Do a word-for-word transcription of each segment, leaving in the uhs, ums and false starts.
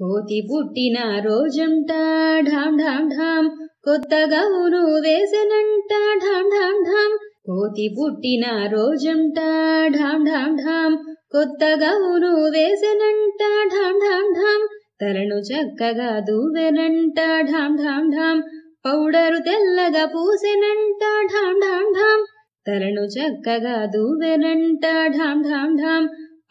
కోతి పుట్టిన రోజంట ఢాం ఢాం ఢాం కొత్త గౌను వేసనంట ఢాం ఢాం ఢాం కోతి పుట్టిన రోజంట ఢాం ఢాం ఢాం కొత్త గౌను వేసనంట ఢాం ఢాం ఢాం తలను చక్కగా దూవెనంట ఢాం ఢాం ఢాం పౌడరు తెల్లగా పూసెనంట ఢాం ఢాం ఢాం తలను చక్కగా దూవెనంట ఢాం ఢాం ఢాం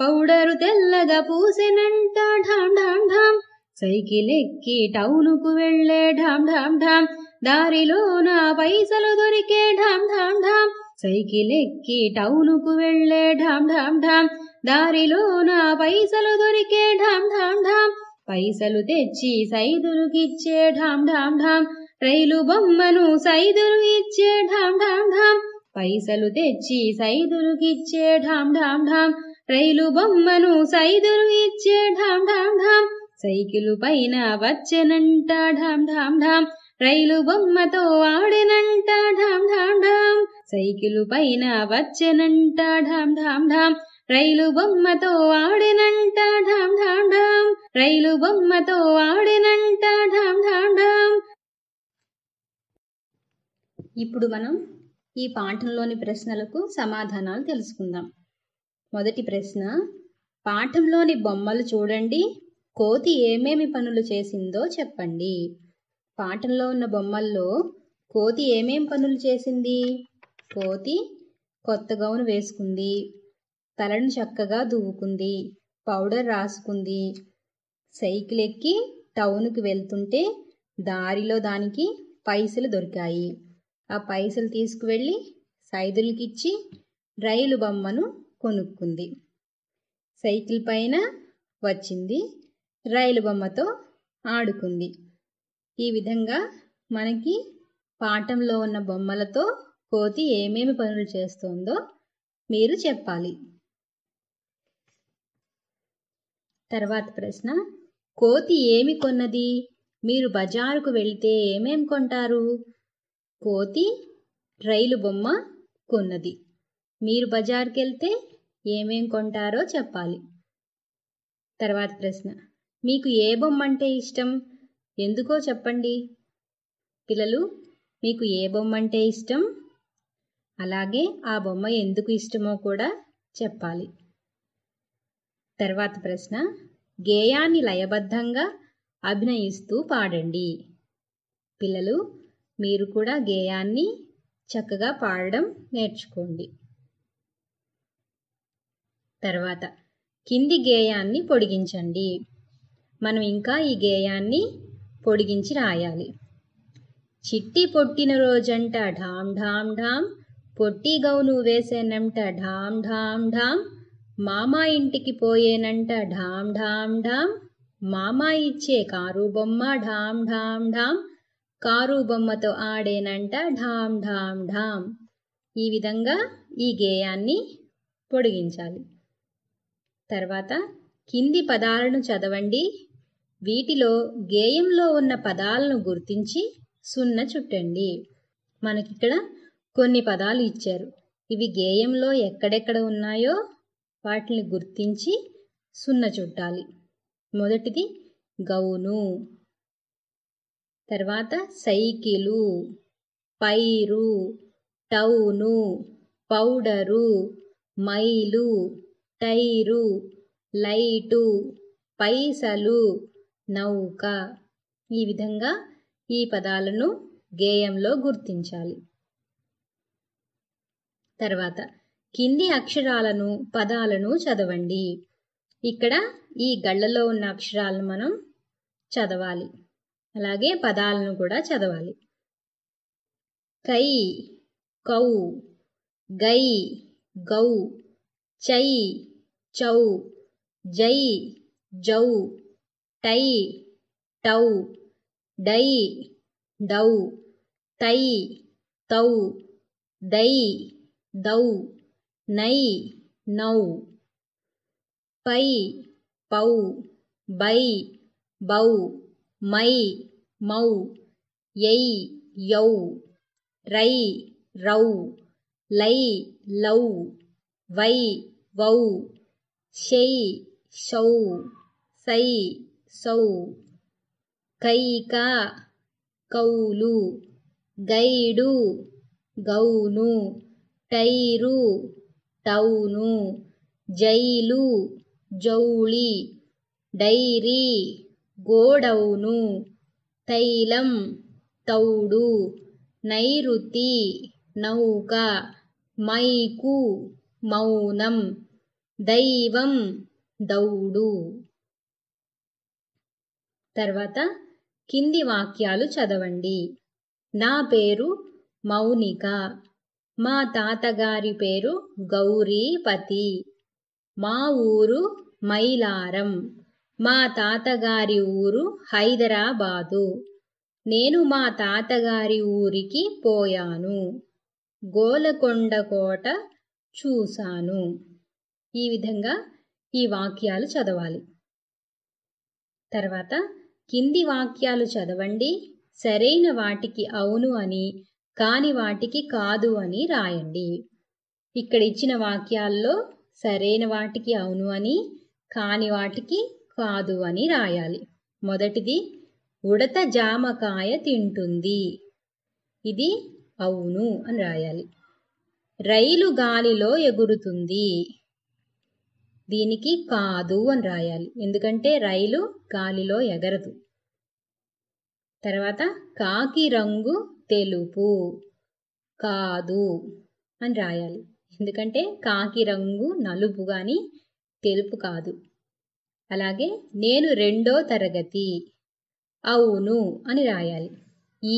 పౌడరు తెల్లగా పూసెనంట ఢాం ఢాం ఢాం సైకిల్ ఎక్కి టౌనుకు వెళ్ళే ఢాం ఢాం ఢాం దారిలో నా పైసలు దొరికే ఢాం ఢాం ఢాం సైకిల్ ఎక్కి టౌనుకు వెళ్ళే ఢాం ఢాం ఢాం దారిలో నా పైసలు దొరికే ఢాం ఢాం ఢాం పైసలు తెచ్చి సైదులుకిచ్చే ఢాం ఢాం ఢాం రైలు బొమ్మను సైదులు ఇచ్చే ఢాం ఢాం ఢాం పైసలు తెచ్చి సైదులుకిచ్చే ఢాం ఢాం ఢాం రైలు బొమ్మను సైదులు ఇచ్చే ఢాం ఢాం ఢాం సైకిలు పైన వచ్చనంట ఢాం ఢాం ఢాం రైలు బొమ్మతో ఆడినంట ఢాం ఢాం ఢాం సైకిలు పైన వచ్చనంట ఢాం ఢాం ఢాం రైలు బొమ్మతో ఆడినంట ఢాం ఢాం ఢాం రైలు బొమ్మతో ఆడినంట ఢాం ఢాం ఢాం. ఇప్పుడు మనం ఈ పాఠంలోని ప్రశ్నలకు సమాధానాలు తెలుసుకుందాం. మొదటి ప్రశ్న, పాఠంలోని బొమ్మలు చూడండి, కోతి ఏమేమి పనులు చేసిందో చెప్పండి. పాఠంలో ఉన్న బొమ్మల్లో కోతి ఏమేమి పనులు చేసింది? కోతి కొత్త గౌను వేసుకుంది, తలను చక్కగా దువ్వుకుంది, పౌడర్ రాసుకుంది, సైకిల్ ఎక్కి టౌన్కి వెళ్తుంటే దారిలో దానికి పైసలు దొరికాయి, ఆ పైసలు తీసుకువెళ్ళి సైదులకిచ్చి రైలు బొమ్మను కొనుక్కుంది, సైకిల్ పైన వచ్చింది, రైలు బొమ్మతో ఆడుకుంది. ఈ విధంగా మనకి పాఠంలో ఉన్న బొమ్మలతో కోతి ఏమేమి పనులు చేస్తుందో మీరు చెప్పాలి. తర్వాత ప్రశ్న, కోతి ఏమి కొన్నది? మీరు బజారుకు వెళితే ఏమేమి కొంటారు? కోతి రైలు బొమ్మ కొన్నది, మీరు బజార్కి వెళ్తే ఏమేం కొంటారో చెప్పాలి. తర్వాత ప్రశ్న, మీకు ఏ బొమ్మ అంటే ఇష్టం, ఎందుకో చెప్పండి. పిల్లలు, మీకు ఏ బొమ్మ అంటే ఇష్టం, అలాగే ఆ బొమ్మ ఎందుకు ఇష్టమో కూడా చెప్పాలి. తర్వాత ప్రశ్న, గేయాన్ని లయబద్ధంగా అభినయిస్తూ పాడండి. పిల్లలు, మీరు కూడా గేయాన్ని చక్కగా పాడడం నేర్చుకోండి. తర్వాత కింది గేయాన్ని పొడిగించండి. మనం ఇంకా ఈ గేయాన్ని పొడిగించి రాయాలి. చిట్టి పొట్టిన రోజంట ఢాం ఢాం ఢాం పొట్టి గౌను వేసేనంట ఢాం ఢాం ఢాం మామా ఇంటికి పోయేనంట ఢాం ఢాం ఢాం మామా ఇచ్చే కారు బొమ్మ ఢాం ఢాం ఢాం కారు బొమ్మతో ఆడేనంట ఢాం ఢాం ఢాం. ఈ విధంగా ఈ గేయాన్ని పొడిగించాలి. తర్వాత కింది పదాలను చదవండి. వీటిలో గేయంలో ఉన్న పదాలను గుర్తించి సున్న చుట్టండి. మనకిక్కడ కొన్ని పదాలు ఇచ్చారు, ఇవి గేయంలో ఎక్కడెక్కడ ఉన్నాయో వాటిని గుర్తించి సున్న చుట్టాలి. మొదటిది గౌను, తర్వాత సైకిలు, పైరు, town, powder, mile, tyre, light, పైసలు, నౌక. ఈ విధంగా ఈ పదాలను గేయంలో గుర్తించాలి. తర్వాత కింది అక్షరాలను పదాలను చదవండి. ఇక్కడ ఈ గళ్ళలో ఉన్న అక్షరాలను మనం చదవాలి, అలాగే పదాలను కూడా చదవాలి. కై కౌ, గై గౌ, చై చౌ, జై జౌ, టై టౌ, డై డౌ, తై తౌ, దై దౌ, నై నౌ, పై పౌ, బై బౌ, మై మౌ, యై యౌ, రై రౌ, లై లౌ, వై వౌ, షై షౌ, సై सौ कैक कौलू गैडू गौनु टैरू टौनु जैलू जौली डैरी गोडौनु तैलम तौडू नैरुति नौका मैकू मौनम दैवम दौडू। तर्वाता किंदी वाक्यालु चदवंडी। ना पेरु मौनिका, मा तातगारी पेरु गौरीपति, मा ऊरु मैलारम, मा तातगारी ऊरु हैदराबादु, नेनु मा तातगारी ऊरिकी पोयानु, गोलकोंड कोट चूसानु। ఈ విధంగా ఈ వాక్యాలు చదవాలి। తర్వాత కింది వాక్యాలు చదవండి, సరైన వాటికి అవును అని, కాని వాటికి కాదు అని రాయండి। ఇక్కడ ఇచ్చిన వాక్యాల్లో సరైన వాటికి అవును అని, కాని వాటికి కాదు అని రాయాలి। మొదటిది ఉడత జామకాయ తింటుంది, ఇది అవును అని రాయాలి। రైలు గాలిలో ఎగురుతుంది, దీనికి కాదు అని రాయాలి, ఎందుకంటే రైలు గాలిలో ఎగరదు। తర్వాత కాకి రంగు తెలుపు, కాదు అని రాయాలి, ఎందుకంటే కాకి రంగు నలుపు కానీ తెలుపు కాదు। అలాగే నేను రెండో తరగతి, అవును అని రాయాలి।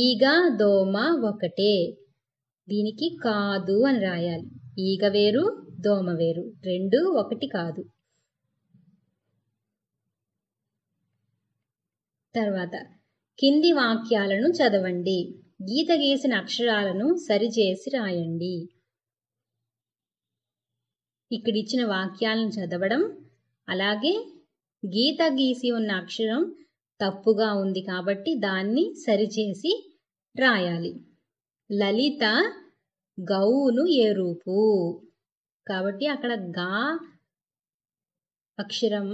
ఈగ దోమ ఒకటే, దీనికి కాదు అని రాయాలి, ఈగ వేరు దోమ వేరు, రెండు ఒకటి కాదు। తర్వాత కింది వాక్యాలను చదవండి, గీత గీసిన అక్షరాలను సరిచేసి రాయండి। ఇక్కడ ఇచ్చిన వాక్యాలను చదవడం, అలాగే గీత గీసి ఉన్న అక్షరం తప్పుగా ఉంది కాబట్టి దాన్ని సరిచేసి రాయాలి। లలిత గౌను ఎరుపు, కాబట్టి అక్కడ గా అక్షరం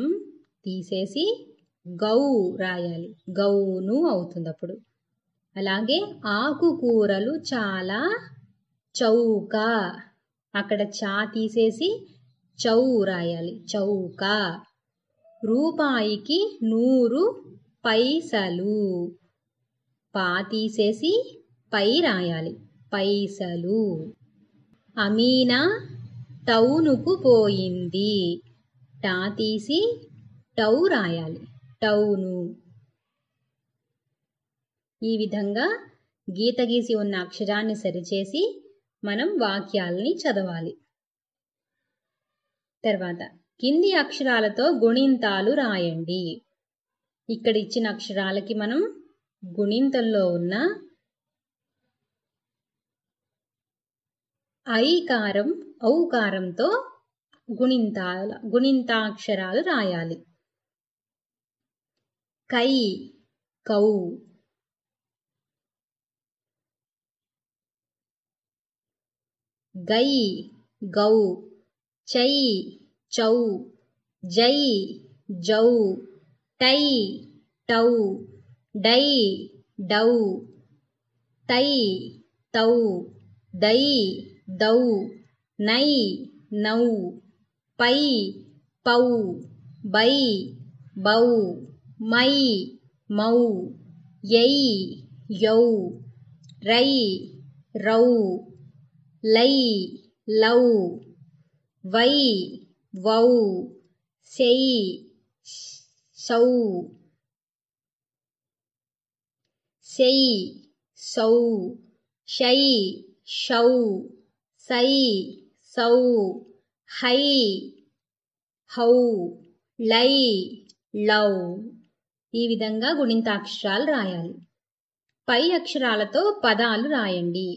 తీసేసి గౌ రాయాలి, గౌను అవుతుంది అప్పుడు। అలాగే ఆకుకూరలు చాలా చౌక, అక్కడ చా తీసేసి చౌ రాయాలి, చౌక। రూపాయికి నూరు పైసలు, పా తీసేసి పై రాయాలి, పైసలు। అమీనా టౌనుకు పోయింది, టా తీసి టౌ రాయాలి, టౌను। ఈ విధంగా గీత గీసి ఉన్న అక్షరాన్ని సరిచేసి మనం వాక్యాలని చదవాలి। తర్వాత కింది అక్షరాలతో గుణింతాలు రాయండి। ఇక్కడ ఇచ్చిన అక్షరాలకి మనం గుణింతంలో ఉన్న ఐకారం ఔకారంతో గుణింతాల గుణింతాక్షరాలు రాయాలి। కై కౌ, గై గౌ, చై చౌ, జై జౌ, టై టౌ, డై డౌ, తై తౌ, దై दौ, नई नौ, पै पौ, बै बौ, मई मौ, यै यौ, रई रौ, लै लौ, वै वौ, सै सौ, सै सौ, शै शौ, सै सौ, हई हौ, लई लौ। ఈ విధంగా గుణింతాక్షరాలు రాయాలి। పై అక్షరాలతో పదాలు రాయండి।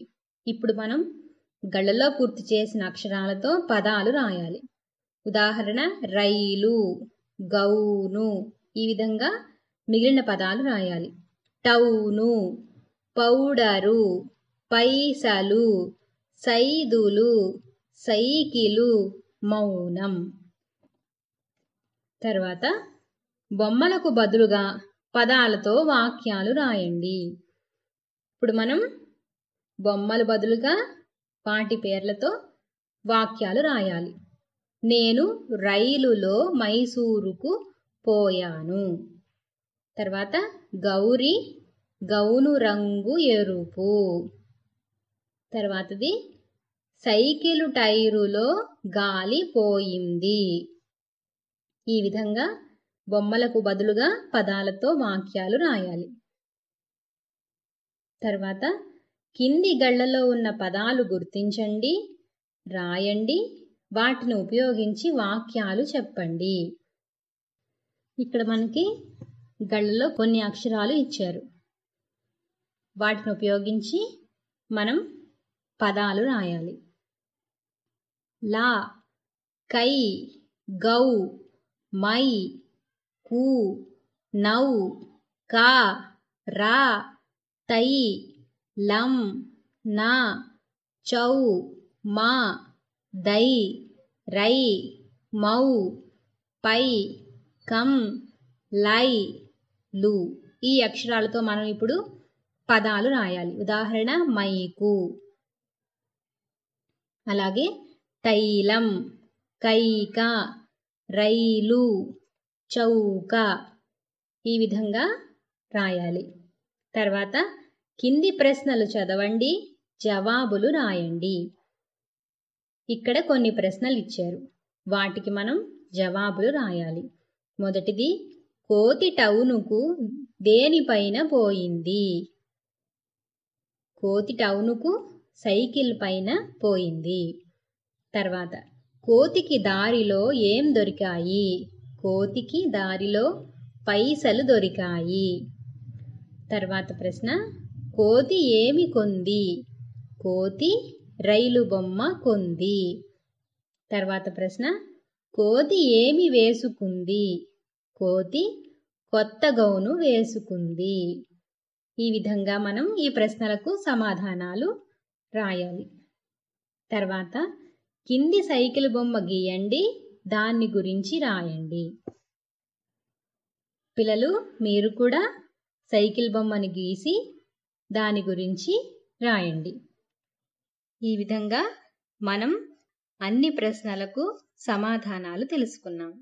ఇప్పుడు మనం గళ్ళలో పూర్తి చేసిన అక్షరాలతో పదాలు రాయాలి। ఉదాహరణ రైలు, గౌను, ఈ విధంగా మిగిలిన పదాలు రాయాలి। టౌను, పౌడరు, పైసలు, సైదులు, సైకిలు, మౌనం। తర్వాత బొమ్మలకు బదులుగా పదాలతో వాక్యాలు రాయండి. ఇప్పుడు మనం బొమ్మల బదులుగా వాటి పేర్లతో వాక్యాలు రాయాలి. నేను రైలులో మైసూరుకు పోయాను. తర్వాత గౌరి గౌను రంగు ఎరుపు. తర్వాతది సైకిలు టైరులో గాలి పోయింది. ఈ విధంగా బొమ్మలకు బదులుగా పదాలతో వాక్యాలు రాయాలి. తర్వాత కింది గళ్ళలో ఉన్న పదాలు గుర్తించండి, రాయండి, వాటిని ఉపయోగించి వాక్యాలు చెప్పండి. ఇక్కడ మనకి గళ్ళలో కొన్ని అక్షరాలు ఇచ్చారు, వాటిని ఉపయోగించి మనం పదాలు రాయాలి. లా, కై, గౌ, మై, కూ, నౌ, కా, రా, తై, లం, నా, చౌ, మా, దై, రై, మౌ, పై, కం, లై, లు. ఈ అక్షరాలతో మనం ఇప్పుడు పదాలు రాయాలి. ఉదాహరణ మైకు, అలాగే తైలం, కైక, రైలు, చౌక. ఈ విధంగా రాయాలి. తర్వాత కింది ప్రశ్నలు చదవండి, జవాబులు రాయండి. ఇక్కడ కొన్ని ప్రశ్నలు ఇచ్చారు, వాటికి మనం జవాబులు రాయాలి. మొదటిది కోతి టౌనుకు దేనిపైన పోయింది? కోతి టౌనుకు సైకిల్ పైన పోయింది. తర్వాత కోతికి దారిలో ఏం దొరికాయి? కోతికి దారిలో పైసలు దొరికాయి. తర్వాత ప్రశ్న కోతి ఏమి కొంది? కోతి రైలు బొమ్మ కొంది. తర్వాత ప్రశ్న కోతి ఏమి వేసుకుంది? కోతి కొత్త గౌను వేసుకుంది. ఈ విధంగా మనం ఈ ప్రశ్నలకు సమాధానాలు రాయాలి. తర్వాత కింది సైకిల్ బొమ్మ గీయండి, దాన్ని గురించి రాయండి. పిల్లలు మీరు కూడా సైకిల్ బొమ్మను గీసి దాని గురించి రాయండి. ఈ విధంగా మనం అన్ని ప్రశ్నలకు సమాధానాలు తెలుసుకున్నాం.